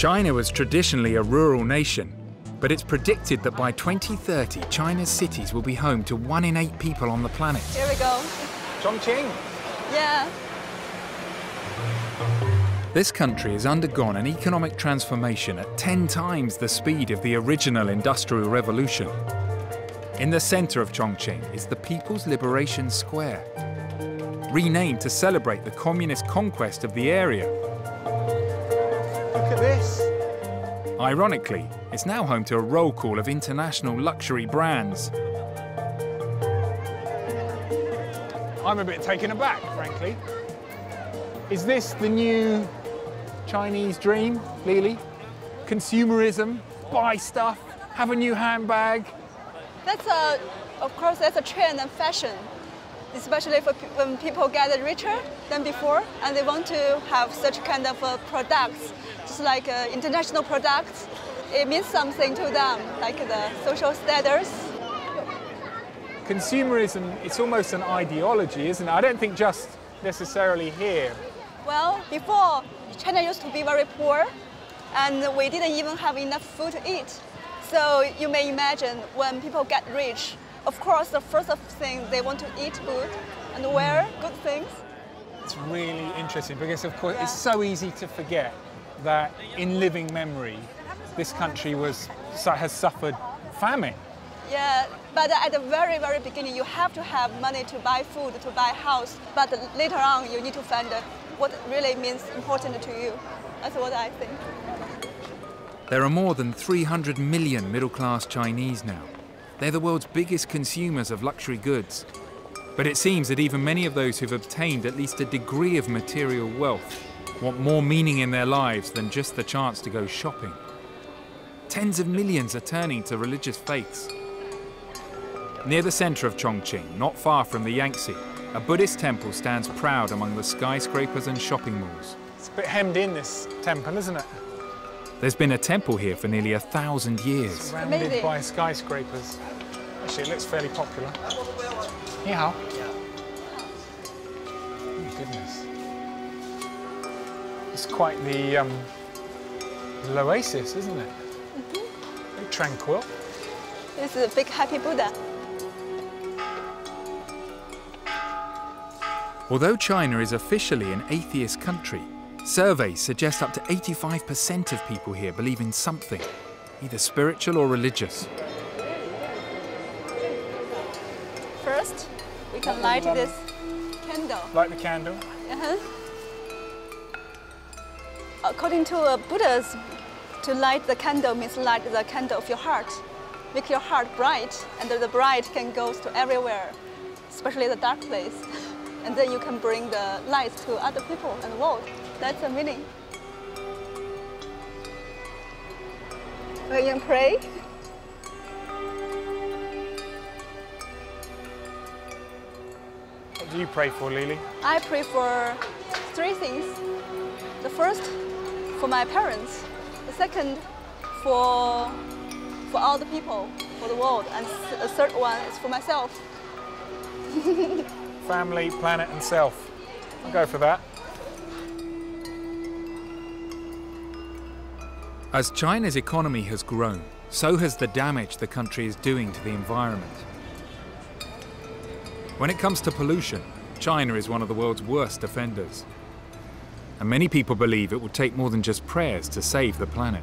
China was traditionally a rural nation, but it's predicted that by 2030, China's cities will be home to 1 in 8 people on the planet. Here we go. Chongqing. Yeah. This country has undergone an economic transformation at 10 times the speed of the original Industrial Revolution. In the center of Chongqing is the People's Liberation Square, renamed to celebrate the communist conquest of the area. Look at this. Ironically, it's now home to a roll call of international luxury brands. I'm a bit taken aback, frankly. Is this the new Chinese dream, Lily? Consumerism, buy stuff, have a new handbag. Of course, that's a trend and fashion, especially for when people get richer than before, and they want to have such kind of products, just like international products. It means something to them, like the social status. Consumerism, it's almost an ideology, isn't it? I don't think just necessarily here. Well, before, China used to be very poor, and we didn't even have enough food to eat. So you may imagine when people get rich, of course, the first thing they want to eat good and wear good things. It's really interesting because, of course, it's so easy to forget that in living memory, this country has suffered famine. Yeah, but at the very, very beginning, you have to have money to buy food, to buy house. But later on, you need to find what really means important to you. That's what I think. There are more than 300 million middle-class Chinese now. They're the world's biggest consumers of luxury goods. But it seems that even many of those who've obtained at least a degree of material wealth want more meaning in their lives than just the chance to go shopping. Tens of millions are turning to religious faiths. Near the center of Chongqing, not far from the Yangtze, a Buddhist temple stands proud among the skyscrapers and shopping malls. It's a bit hemmed in, this temple, isn't it? There's been a temple here for nearly 1,000 years. Surrounded by skyscrapers. Actually, it looks fairly popular. Ni hao. Oh, goodness. It's quite the oasis, isn't it? Mm-hmm. Very tranquil. This is a big happy Buddha. Although China is officially an atheist country, surveys suggest up to 85% of people here believe in something, either spiritual or religious. First, we can light this candle. Light the candle. Uh-huh. According to Buddhism, to light the candle means light the candle of your heart. Make your heart bright, and the bright can go to everywhere, especially the dark place. And then you can bring the light to other people and the world. That's the meaning. We can pray. What do you pray for, Lily? I pray for 3 things. The first, for my parents. The second, for all the people, for the world. And the third one is for myself. Family, planet, and self. I'll go for that. As China's economy has grown, so has the damage the country is doing to the environment. When it comes to pollution, China is one of the world's worst offenders. And many people believe it will take more than just prayers to save the planet.